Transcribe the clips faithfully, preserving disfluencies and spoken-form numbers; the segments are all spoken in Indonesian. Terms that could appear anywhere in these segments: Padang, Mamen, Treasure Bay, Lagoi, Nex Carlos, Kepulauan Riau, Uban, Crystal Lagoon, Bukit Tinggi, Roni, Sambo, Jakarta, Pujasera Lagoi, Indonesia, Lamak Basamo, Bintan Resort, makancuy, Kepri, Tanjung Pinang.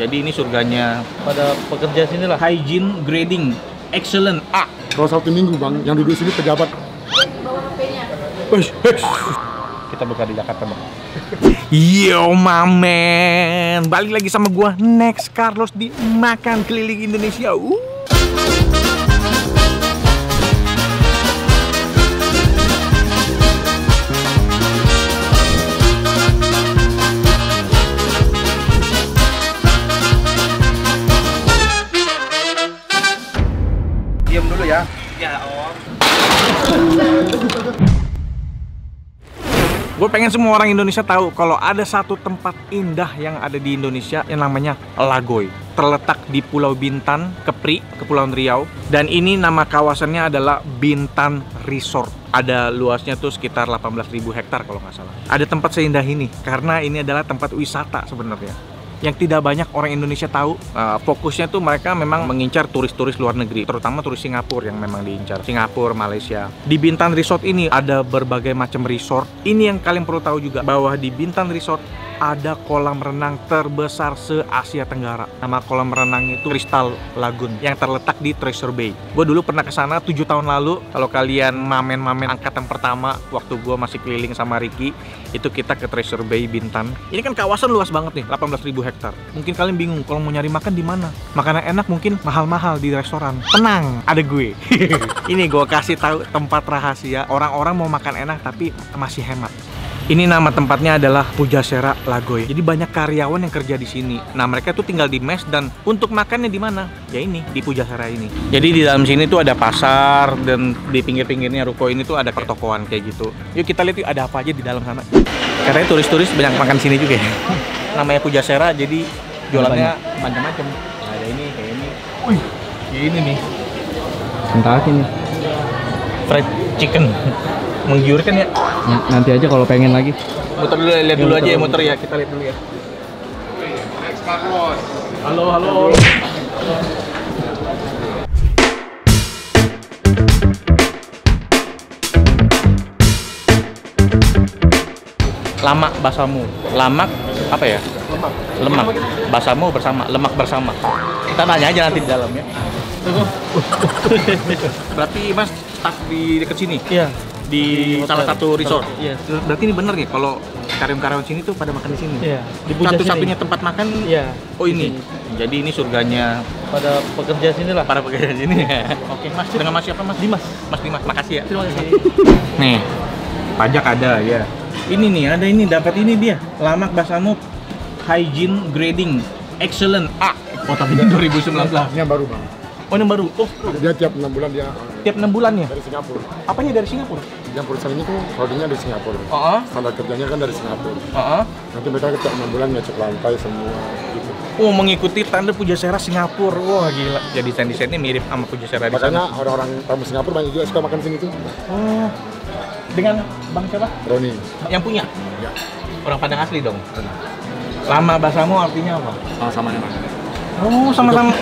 Jadi ini surganya pada pekerja sini lah. Hygiene grading excellent A. Kalau Sabtu Minggu bang, yang duduk sini pejabat. Bawa H P-nya. Kita buka di Jakarta bang. Yo mamen, balik lagi sama gua Nex Carlos di Makan Keliling Indonesia. Uh. Ya, ya om. Gue pengen semua orang Indonesia tahu kalau ada satu tempat indah yang ada di Indonesia yang namanya Lagoi. Terletak di Pulau Bintan, Kepri, Kepulauan Riau. Dan ini nama kawasannya adalah Bintan Resort. Ada luasnya tuh sekitar delapan belas ribu hektar kalau nggak salah. Ada tempat seindah ini karena ini adalah tempat wisata sebenarnya yang tidak banyak orang Indonesia tahu. Uh, fokusnya tuh mereka memang mengincar turis-turis luar negeri, terutama turis Singapura yang memang diincar. Singapura, Malaysia. Di Bintan Resort ini ada berbagai macam resort. Ini yang kalian perlu tahu juga, bahwa di Bintan Resort ada kolam renang terbesar se-Asia Tenggara. Nama kolam renang itu Crystal Lagoon yang terletak di Treasure Bay. Gue dulu pernah kesana tujuh tahun lalu. Kalau kalian mamen-mamen angkatan pertama, waktu gue masih keliling sama Ricky, itu kita ke Treasure Bay Bintan. Ini kan kawasan luas banget nih, delapan belas ribu hektar. Mungkin kalian bingung kalau mau nyari makan di mana? Makanan enak mungkin mahal-mahal di restoran. Tenang, ada gue. Ini gue kasih tahu tempat rahasia orang-orang mau makan enak tapi masih hemat. Ini nama tempatnya adalah Pujasera Lagoi. Jadi banyak karyawan yang kerja di sini. Nah, mereka tuh tinggal di mes, dan untuk makannya di mana? Ya ini, di Pujasera ini. Jadi di dalam sini tuh ada pasar, dan di pinggir-pinggirnya ruko ini tuh ada pertokoan kayak gitu. Yuk kita lihat yuk ada apa aja di dalam sana. Karena turis-turis banyak makan sini juga ya. Namanya Pujasera, jadi jualannya macam-macam. Nah, ada ini, kayak ini. Wih, ini nih. Entah ini. Fried chicken. Menggiurkan ya? Nanti aja kalau pengen lagi. Muter dulu, lihat dulu aja ya, muter ya. Kita lihat dulu ya. Nex Carlos. Halo, halo. Lamak Basamo. Lamak apa ya? Lemak. Lemak. Basamo bersama, lemak bersama. Kita nanya aja nanti di dalam ya. Berarti Mas stuck di dekat sini? Iya. Di, di salah satu resort. Yes. Berarti ini bener nih kalau karyawan-karyawan sini tuh pada makan di sini. Iya. Satu-satunya tempat makan. Iya. Oh ini. Jadi ini surganya pada pekerja sini lah. Para pekerja sini. Oke, Mas. Dengan Mas siapa Mas? Dimas. Mas Dimas. Makasih ya. Terima kasih. Nih. Pajak ada ya. Ini nih, ada ini, dapat ini dia. Lamak Basamo Hygiene Grading Excellent A. Oh, tapi ini dua ribu sembilan belas. Ini baru, Bang. Oh, ini baru. Oh, dia tiap enam bulan dia. Tiap enam bulan ya? Dari Singapura. Apanya dari Singapura? Yang perusahaan ini tuh holdingnya dari Singapura. Uh-huh. Standar kerjanya kan dari Singapura. Uh-huh. Nanti mereka tiap enam bulan ngecek lantai semua gitu. Oh, mengikuti standar Pujasera Singapura. Wah, gila. Jadi desain-desainnya mirip sama Pujasera di sana. Makanya orang-orang tamu Singapura banyak juga suka makan sini tuh. Oh. Dengan Bang siapa? Roni. Yang punya? Iya. Orang Padang asli dong. Lamak Basamo artinya apa? Sama-sama nih, Mas. Oh, sama-sama.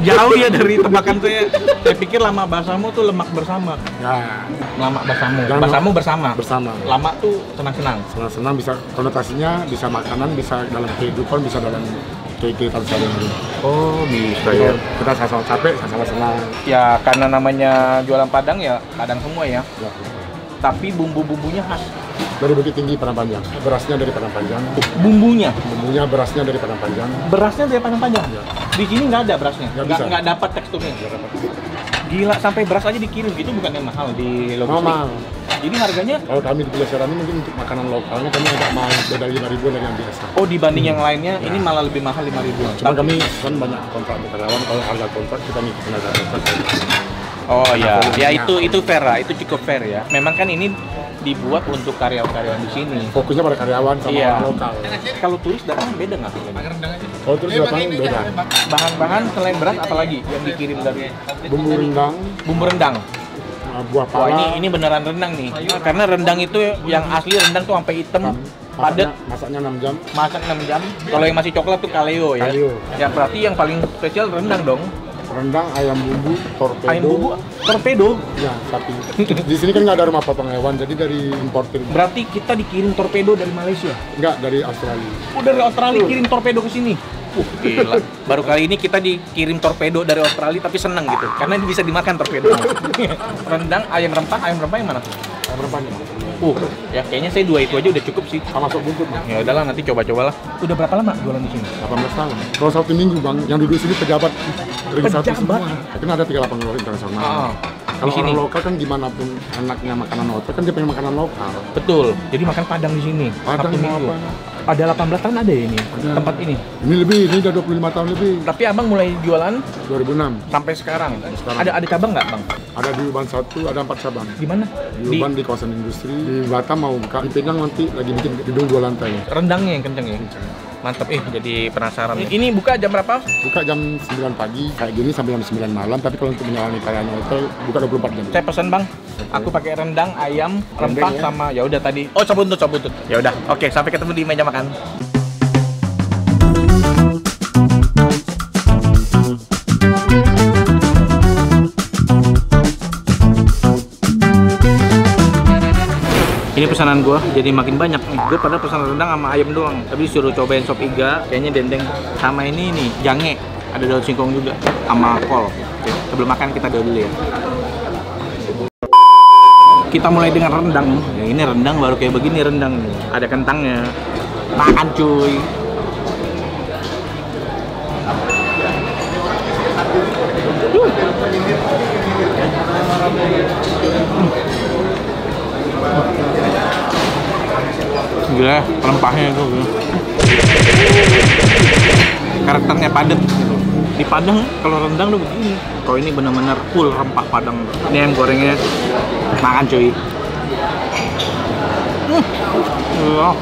Jauh ya dari tebakan tuh ya. Saya pikir Lamak Basamo tuh lemak bersama. Ya. Lamak Basamo. Basamo bersama. Bersama. Lamak tuh senang-senang. Senang-senang bisa konotasinya, bisa makanan, bisa dalam kehidupan, bisa dalam kegiatan sehari-hari. Oh, bisa ya. Kita sama-sama capek, sama-sama senang. Ya, karena namanya jualan Padang ya, Padang semua ya. Ya. Tapi bumbu-bumbunya khas. Dari Bukit Tinggi, Padang Panjang. Berasnya dari Padang Panjang. Bumbunya? Bumbunya berasnya dari Padang Panjang. Berasnya dari Padang Panjang? Ya. Di sini nggak ada berasnya? Nggak dapat teksturnya? Nggak dapat. Gila, sampai beras aja dikirim gitu, bukannya mahal di logistik? Mahal. Jadi harganya? Kalau kami di Pujasera ini mungkin untuk makanan lokalnya kami agak mahal, beda lima ribu dari yang biasa. Oh, dibanding hmm. yang lainnya, ya. Ini malah lebih mahal lima ribu. Cuma kami kan banyak kontrak karyawan, kalau harga kontrak kita ngikutin harga kontrak. Oh iya, ya itu itu fair lah, itu cukup fair ya. Memang kan ini dibuat untuk karyawan-karyawan di sini. Fokusnya pada karyawan sama iya. Orang lokal. Kalau turis datang beda nggak? Kalau turis datang beda. Bahan-bahan selain beras apalagi yang dikirim dari? Bumbu rendang. Bumbu rendang. Buah pala. Wah, ini ini beneran rendang nih. Karena rendang itu yang asli rendang tuh sampai hitam. Padat. Masaknya enam jam. Masak enam jam. Kalau yang masih coklat tuh kaleo ya. Kaleo. Ya berarti yang paling spesial rendang dong. Rendang, ayam bumbu, torpedo. Ayam bumbu, torpedo? Ya, sapi. Di sini kan nggak ada rumah potong hewan, jadi dari importir. Berarti kita dikirim torpedo dari Malaysia? Nggak, dari Australia. Oh, dari Australia kirim torpedo ke sini? Uh, gila. Baru kali ini kita dikirim torpedo dari Australia, tapi seneng gitu. Karena ini bisa dimakan torpedo. Rendang, ayam rempah, ayam rempah yang mana tuh? Ayam rempahnya. Uh, ya kayaknya saya dua itu aja udah cukup sih. Sama sok buntut, Bang. Ya udahlah, nanti coba-cobalah. Udah berapa lama jualan di sini? delapan belas tahun. Kalau satu minggu, Bang, yang duduk sini pejabat. Pejabat? Semua. Tapi ada tiga puluh delapan internasional. Oh. Kalau orang lokal kan gimana pun anaknya makanan hotel kan dia pengen makanan lokal. Betul. Jadi makan Padang di sini. Padang minggu. Ada delapan belas tahun ada ya ini ada. Tempat ini. Ini lebih, ini udah dua puluh lima tahun lebih. Tapi Abang mulai jualan dua ribu enam sampai sekarang. sekarang. Ada ada cabang nggak, Bang? Ada di Uban satu, ada empat cabang. Di mana? Di Uban di, di kawasan industri. Di Batam mau buka, di Pinang nanti lagi bikin gedung dua lantai. Rendangnya yang kenceng ya. Kenceng. Mantap, eh jadi penasaran. Ini buka jam berapa? Buka jam sembilan pagi kayak gini sampai jam sembilan malam, tapi kalau untuk menyalani kalian hotel buka dua puluh empat jam. Saya pesan, Bang. Okay. Aku pakai rendang, ayam, rempah ya? Sama ya udah tadi. Oh, sop buntut, sop buntut. Ya udah. Oke, okay, sampai ketemu di meja makan. Ini pesanan gua jadi makin banyak nih. Gua pada pesan rendang sama ayam doang. Tapi disuruh cobain sop iga, kayaknya dendeng sama ini nih, jange. Ada daun singkong juga sama kol. Sebelum makan kita dulu ya. Kita mulai dengan rendang. Ya, ini rendang baru kayak begini rendang nih. Ada kentangnya. Makan cuy. Gila, rempahnya itu gila. Karakternya padat gitu. Di Padang kalau rendang tuh begini. Kalau ini benar-benar full rempah Padang. Ini yang gorengnya makan cuy. Hmm. Hmm.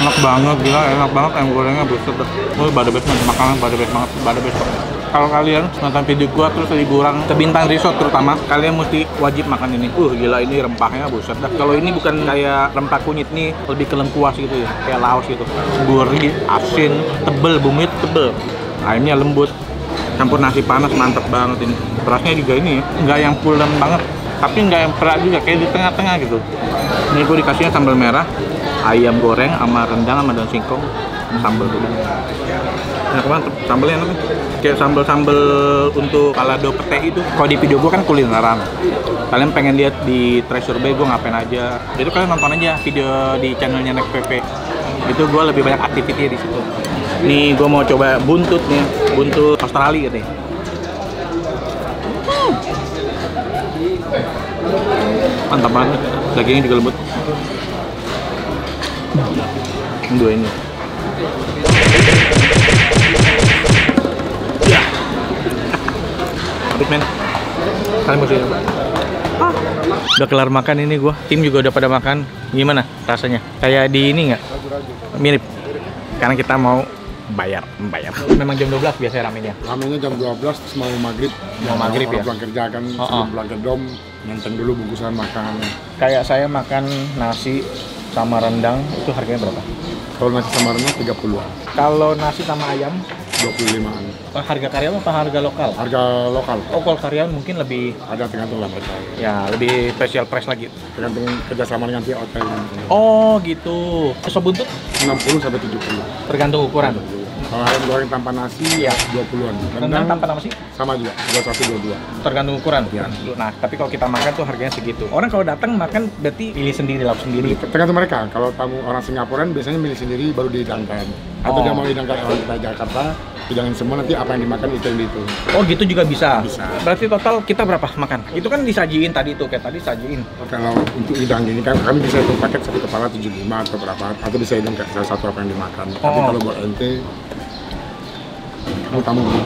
Enak banget gila, enak banget yang gorengnya buset. Oh, pada best banget makanan, pada best banget, pada best banget. Kalau kalian nonton video gua terus liburan ke Bintan Resort terutama, kalian mesti wajib makan ini. Uh, gila ini rempahnya buset dah. Kalau ini bukan kayak rempah kunyit nih, lebih ke lengkuas gitu ya, kayak Laos gitu. Gurih, asin, tebel, bumbunya tebel. Ayamnya lembut, campur nasi panas mantep banget ini. Berasnya juga ini nggak yang pulen banget, tapi nggak yang perak juga, kayak di tengah-tengah gitu. Ini gua dikasihnya sambal merah, ayam goreng sama rendang sama daun singkong, sambal dulu. Enak banget, sambalnya enak nih. Kayak sambal-sambal untuk kalado pete itu. Kalau di video gue kan kulineran. Kalian pengen lihat di Treasure Bay gue ngapain aja, jadi kalian nonton aja video di channelnya Nex P P. Itu gue lebih banyak aktivitinya di situ. Nih gue mau coba buntut nih, buntut Australia gitu. hmm. Mantap banget, dagingnya juga lembut. Dua ini men. Kalian mesti coba. Ah. Udah kelar makan ini gua. Tim juga udah pada makan. Gimana rasanya? Kayak di ini nggak? Mirip. Karena kita mau bayar, bayar. Memang jam dua belas biasanya ramenya. Ramenya jam dua belas terus mau maghrib. Mau maghrib ya. Pulang kerja kan, pulang gedom, nonton dulu bungkusan makanannya. Kayak saya makan nasi sama rendang itu harganya berapa? Kalau nasi sama rendang tiga puluhan. Kalau nasi sama ayam dua puluh limaan. Harga karyawan apa harga lokal? Harga lokal. Oh, kalau karyawan mungkin lebih ada tergantung lah mereka. Ya, lebih special price lagi. Tergantung kerjasama dengan pihak hotel. Oh, gitu. Sop buntut enam puluh sampai tujuh puluh. Tergantung ukuran. Kalau ayam goreng tanpa nasi ya dua puluhan. Rendang tanpa nasi sama juga, dua puluh satu dua puluh dua. Tergantung ukuran. Ya. Nah, tapi kalau kita makan tuh harganya segitu. Orang kalau datang makan berarti pilih sendiri, lauk sendiri. Tergantung mereka. Kalau tamu orang Singapura biasanya milih sendiri baru dihidangkan. Atau dia mau dihidangkan orang dari Jakarta, hidangin semua nanti apa yang dimakan itu yang itu. Oh, gitu juga bisa. Bisa. Berarti total kita berapa makan? Itu kan disajiin tadi tuh, kayak tadi sajiin. Kalau untuk hidang ini kan kami bisa satu paket satu kepala tujuh puluh lima atau berapa, atau bisa hidang kayak salah satu apa yang dimakan. Oh. Tapi kalau buat ente kamu tamu dulu.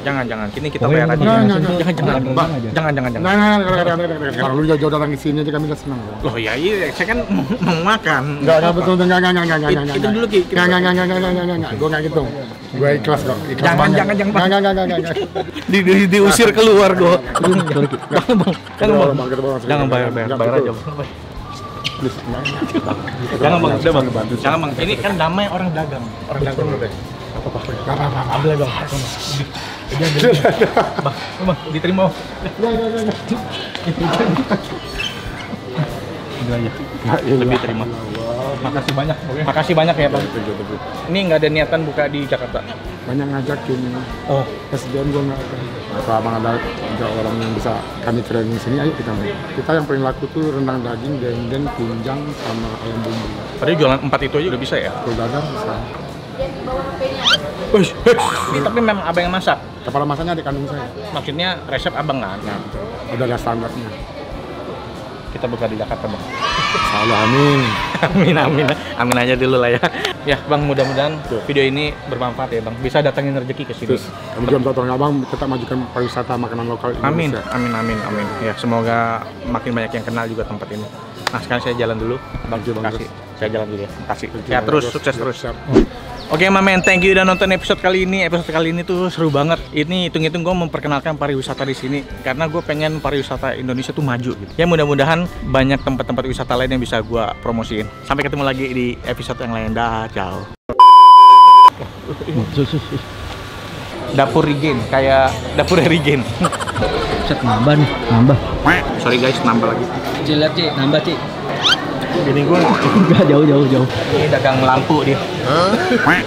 Jangan jangan, kini kita bayar aja. Jangan jangan, Mbak. Jangan jangan jangan. Nah, nah, kalau lu jauh-jauh datang ke sini aja kami udah senang. Loh ya, iya saya kan mau makan. Enggak, enggak betul, enggak enggak enggak enggak enggak. Itu dulu Ki. Enggak enggak enggak enggak enggak enggak. Gua enggak gitu. Gua ikhlas kok. Jangan jangan jangan. Enggak enggak enggak enggak. Di diusir keluar gua. Kan Bang. Jangan bayar-bayar, bayar aja. Jangan Bang, jangan Bang. Jangan Bang. Ini kan damai orang dagang. Orang dagang udah. Apa apa apa apa ambil aja Bang, bang bang diterima Bang. Lebih terima Makasih banyak. Okay. Makasih banyak ya, Bang. Ya, betul, betul. Ini nggak ada niatan buka di Jakarta? Banyak ngajak cuma. Oh. Kesejauhan gue nggak akan. Selama ada tiga orang yang bisa kami training sini, ayo kita main. Kita yang paling laku tuh rendang daging, dendeng, tunjang, sama ayam bumbu. Padahal jualan empat itu aja udah bisa ya? Kalau dagang bisa. Wih, ini tapi memang abang yang masak? Kepala masaknya adik kandung saya. Maksudnya resep abang kan? Ya, betul. Udah ada standarnya. Kita buka di Jakarta, Bang. Salah, amin. Amin, amin. Amin aja dulu lah ya. Ya, Bang, mudah-mudahan video ini bermanfaat ya, Bang. Bisa datangin rezeki ke sini. Terus, kami juga tolong Abang tetap majukan pariwisata makanan lokal Indonesia. Amin, amin, amin, amin. Ya, semoga makin banyak yang kenal juga tempat ini. Nah, sekarang saya jalan dulu. Bang, terima kasih. Saya jalan dulu ya. Terima kasih. Ya, terus, sukses terus. Oke, Mamen, thank you udah nonton episode kali ini. Episode kali ini tuh seru banget. Ini hitung-hitung gue memperkenalkan pariwisata di sini karena gue pengen pariwisata Indonesia tuh maju gitu. Ya mudah-mudahan banyak tempat-tempat wisata lain yang bisa gue promosiin. Sampai ketemu lagi di episode yang lain. Dah, ciao. Dapur Regen, kayak dapur Regen. Set nambah nih, nambah. Sorry guys, nambah lagi. Cil, lihat Cik, nambah Cik. Ini gue nggak jauh-jauh jauh. Ini dagang lampu dia.